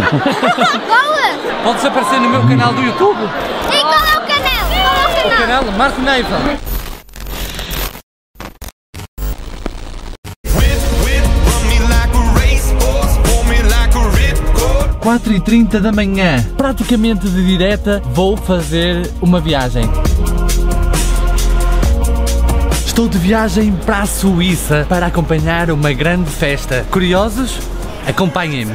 Boa! Podes aparecer no meu canal do YouTube. E qual é o canal? Qual é o canal? O canal Marco Neiva. Às 4h30 da manhã, praticamente de direta, vou fazer uma viagem. Estou de viagem para a Suíça para acompanhar uma grande festa. Curiosos? Acompanhem-me!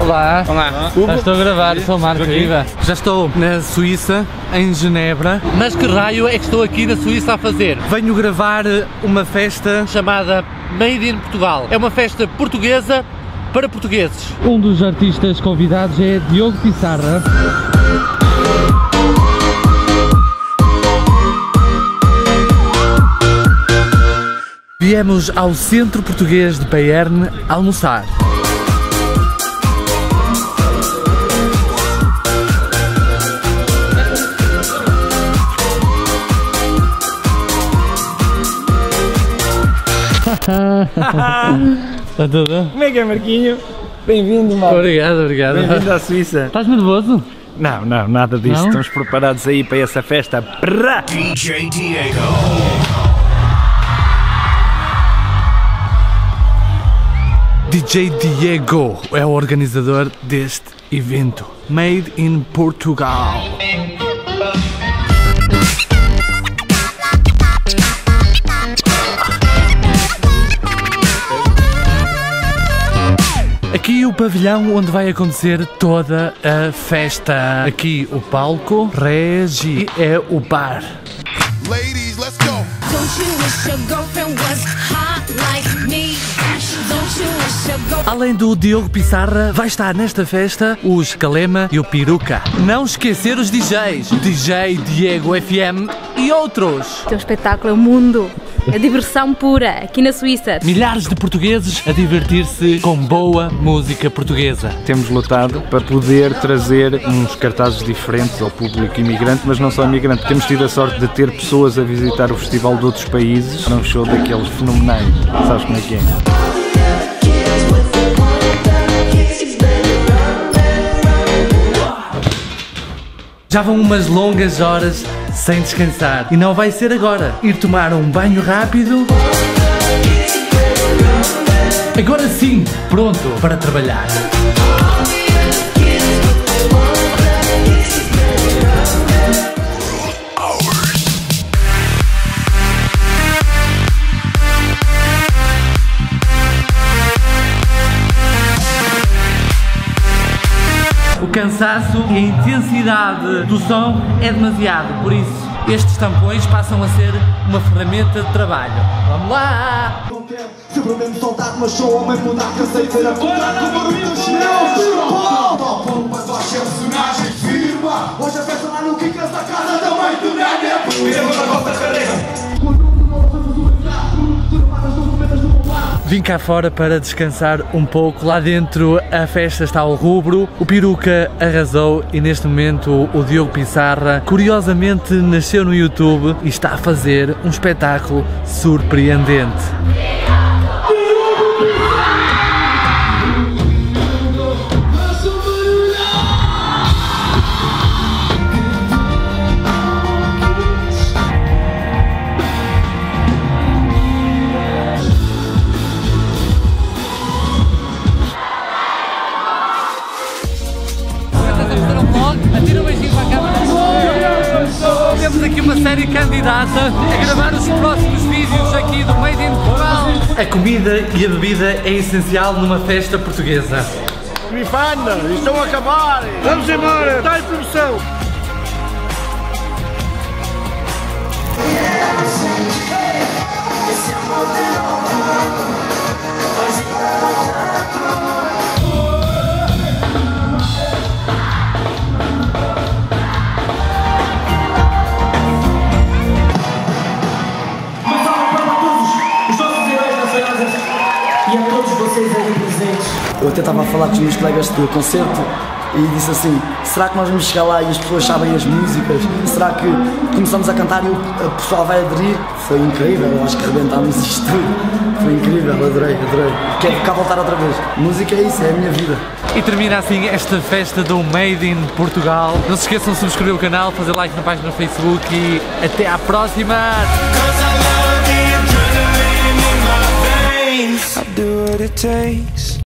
Olá. Olá. Já estou a gravar, sou o Marco Neiva. Já estou na Suíça, em Genebra. Mas que raio é que estou aqui na Suíça a fazer? Venho gravar uma festa chamada Made in Portugal. É uma festa portuguesa para portugueses. Um dos artistas convidados é Diogo Piçarra. Viemos ao Centro Português de Payerne almoçar. Está tudo? Como é que é, Marquinho? Bem-vindo, Marco. Obrigado, obrigado. Bem-vindo à Suíça. Estás nervoso? Não, não, nada disso. Não? Estamos preparados aí para essa festa. DJ Diego. DJ Diego é o organizador deste evento. Made in Portugal. Aqui o pavilhão onde vai acontecer toda a festa. Aqui o palco, Regi, é o bar. Ladies, let's go. Além do Diogo Piçarra, vai estar nesta festa os Calema e o Piruka. Não esquecer os DJs, DJ Diego FM e outros. O teu espetáculo é o mundo. A diversão pura, aqui na Suíça. Milhares de portugueses a divertir-se com boa música portuguesa. Temos lutado para poder trazer uns cartazes diferentes ao público imigrante, mas não só imigrante. Temos tido a sorte de ter pessoas a visitar o festival de outros países para um show daqueles fenomenais. Sabes como é que é? Já vão umas longas horas sem descansar. E não vai ser agora. Ir tomar um banho rápido. Agora sim, pronto para trabalhar. O cansaço e a intensidade do som é demasiado, por isso estes tampões passam a ser uma ferramenta de trabalho. Vamos lá! Vim cá fora para descansar um pouco, lá dentro a festa está ao rubro, o Piruka arrasou e neste momento o Diogo Piçarra curiosamente nasceu no YouTube e está a fazer um espetáculo surpreendente. Candidata a gravar os próximos vídeos aqui do Made in Portugal. A comida e a bebida é essencial numa festa portuguesa. Bifana, estão a acabar! Vamos embora! Está em promoção! Eu até estava a falar com os meus colegas do concerto e disse assim, será que nós vamos chegar lá e as pessoas sabem as músicas? Será que começamos a cantar e o pessoal vai aderir? Foi incrível, eu acho que arrebentámos isto tudo. Foi incrível, adorei, adorei. Quero cá voltar outra vez. Música é isso, é a minha vida. E termina assim esta festa do Made in Portugal. Não se esqueçam de subscrever o canal, fazer like na página no Facebook e até à próxima! I do what it takes.